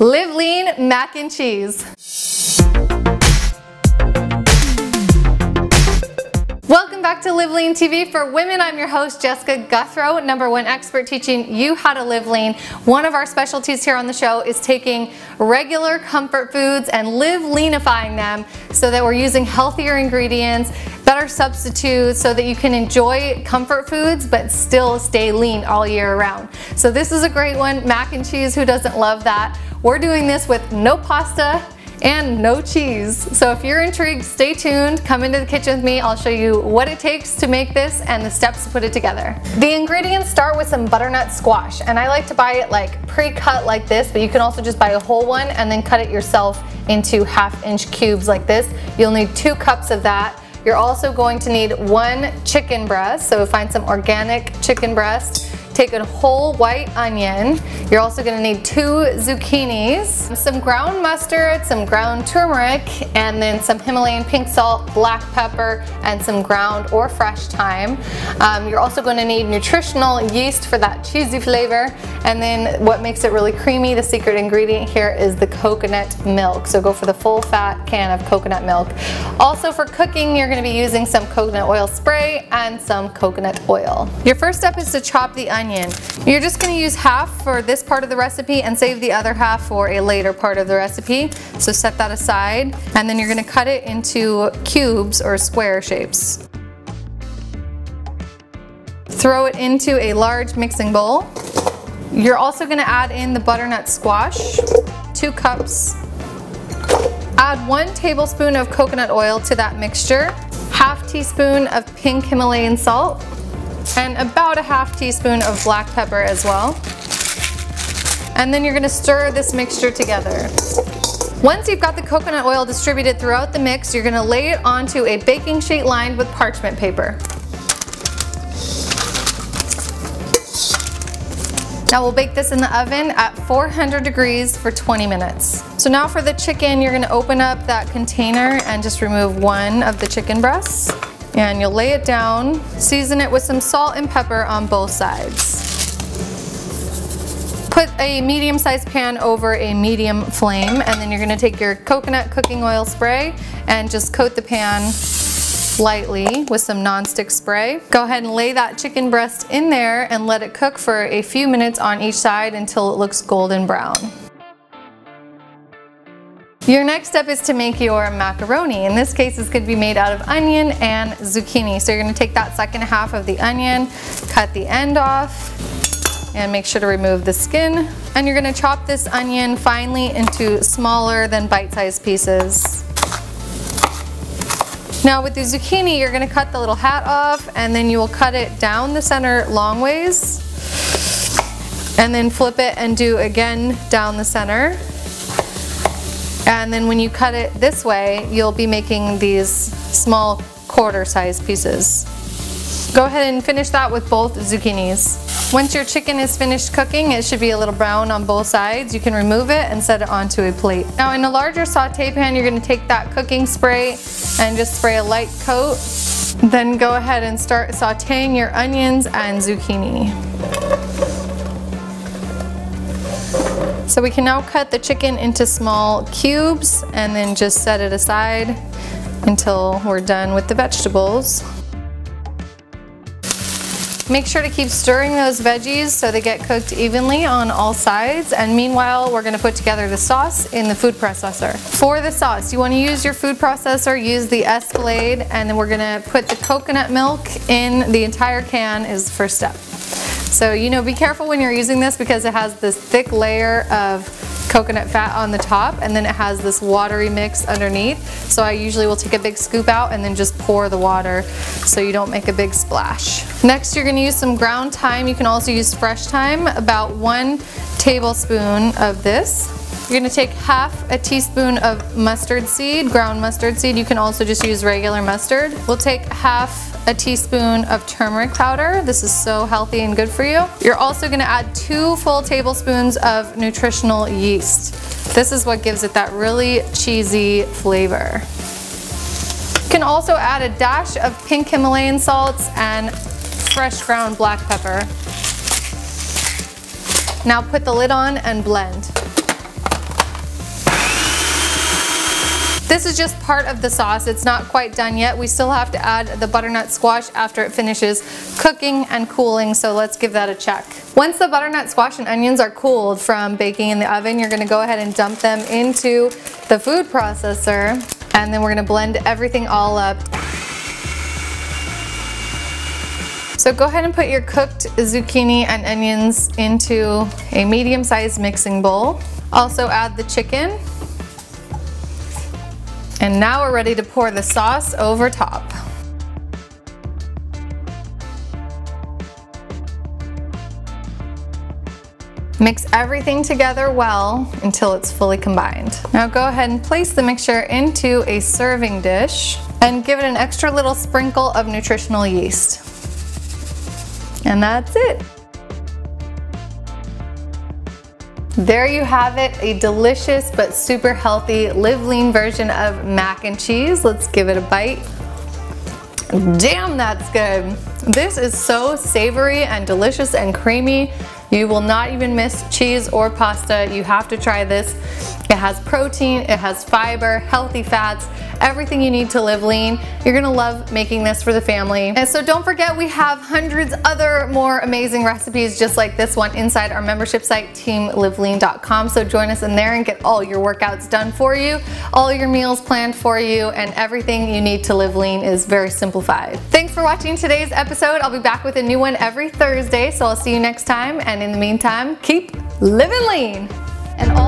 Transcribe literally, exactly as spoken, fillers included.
Live Lean Mac and Cheese. Welcome back to Live Lean T V for Women. I'm your host, Jessica Gouthro, number one expert teaching you how to live lean. One of our specialties here on the show is taking regular comfort foods and live leanifying them so that we're using healthier ingredients, better substitutes, so that you can enjoy comfort foods but still stay lean all year round. So this is a great one, mac and cheese. Who doesn't love that? We're doing this with no pasta and no cheese. So if you're intrigued, stay tuned, come into the kitchen with me. I'll show you what it takes to make this and the steps to put it together. The ingredients start with some butternut squash, and I like to buy it like pre-cut like this, but you can also just buy a whole one and then cut it yourself into half inch cubes like this. You'll need two cups of that. You're also going to need one chicken breast, so find some organic chicken breast. Take a whole white onion. You're also gonna need two zucchinis, some ground mustard, some ground turmeric, and then some Himalayan pink salt, black pepper, and some ground or fresh thyme. Um, you're also gonna need nutritional yeast for that cheesy flavor. And then what makes it really creamy, the secret ingredient here, is the coconut milk. So go for the full fat can of coconut milk. Also for cooking, you're gonna be using some coconut oil spray and some coconut oil. Your first step is to chop the onion. You're just going to use half for this part of the recipe and save the other half for a later part of the recipe. So set that aside, and then you're going to cut it into cubes or square shapes. Throw it into a large mixing bowl. You're also going to add in the butternut squash, two cups. Add one tablespoon of coconut oil to that mixture, half teaspoon of pink Himalayan salt, and about a half teaspoon of black pepper as well. And then you're gonna stir this mixture together. Once you've got the coconut oil distributed throughout the mix, you're gonna lay it onto a baking sheet lined with parchment paper. Now we'll bake this in the oven at four hundred degrees for twenty minutes. So now for the chicken, you're gonna open up that container and just remove one of the chicken breasts. And you'll lay it down, season it with some salt and pepper on both sides. Put a medium-sized pan over a medium flame, and then you're gonna take your coconut cooking oil spray and just coat the pan lightly with some nonstick spray. Go ahead and lay that chicken breast in there and let it cook for a few minutes on each side until it looks golden brown. Your next step is to make your macaroni. In this case, it's gonna be made out of onion and zucchini. So you're gonna take that second half of the onion, cut the end off, and make sure to remove the skin. And you're gonna chop this onion finely into smaller than bite-sized pieces. Now with the zucchini, you're gonna cut the little hat off, and then you will cut it down the center long ways. And then flip it and do again down the center. And then when you cut it this way, you'll be making these small quarter-sized pieces. Go ahead and finish that with both zucchinis. Once your chicken is finished cooking, it should be a little brown on both sides. You can remove it and set it onto a plate. Now in a larger saute pan, you're gonna take that cooking spray and just spray a light coat. Then go ahead and start sauteing your onions and zucchini. So we can now cut the chicken into small cubes and then just set it aside until we're done with the vegetables. Make sure to keep stirring those veggies so they get cooked evenly on all sides. And meanwhile, we're gonna put together the sauce in the food processor. For the sauce, you wanna use your food processor, use the Escalade, and then we're gonna put the coconut milk in. The entire can is the first step. So, you know, be careful when you're using this because it has this thick layer of coconut fat on the top, and then it has this watery mix underneath. So I usually will take a big scoop out and then just pour the water so you don't make a big splash. Next, you're gonna use some ground thyme. You can also use fresh thyme, about one tablespoon of this. You're gonna take half a teaspoon of mustard seed, ground mustard seed. You can also just use regular mustard. We'll take half a teaspoon of turmeric powder. This is so healthy and good for you. You're also gonna add two full tablespoons of nutritional yeast. This is what gives it that really cheesy flavor. You can also add a dash of pink Himalayan salts and fresh ground black pepper. Now put the lid on and blend. This is just part of the sauce. It's not quite done yet. We still have to add the butternut squash after it finishes cooking and cooling, so let's give that a check. Once the butternut squash and onions are cooled from baking in the oven, you're gonna go ahead and dump them into the food processor, and then we're gonna blend everything all up. So go ahead and put your cooked zucchini and onions into a medium-sized mixing bowl. Also add the chicken. And now we're ready to pour the sauce over top. Mix everything together well until it's fully combined. Now go ahead and place the mixture into a serving dish and give it an extra little sprinkle of nutritional yeast. And that's it. There you have it, a delicious but super healthy live lean version of mac and cheese. Let's give it a bite. Damn, that's good. This is so savory and delicious and creamy. You will not even miss cheese or pasta. You have to try this. It has protein, it has fiber, healthy fats, everything you need to live lean. You're gonna love making this for the family. And so don't forget, we have hundreds other more amazing recipes just like this one inside our membership site, team live lean dot com. So join us in there and get all your workouts done for you, all your meals planned for you, and everything you need to live lean is very simplified. Thanks for watching today's episode. I'll be back with a new one every Thursday, so I'll see you next time. And in the meantime, keep living lean. And all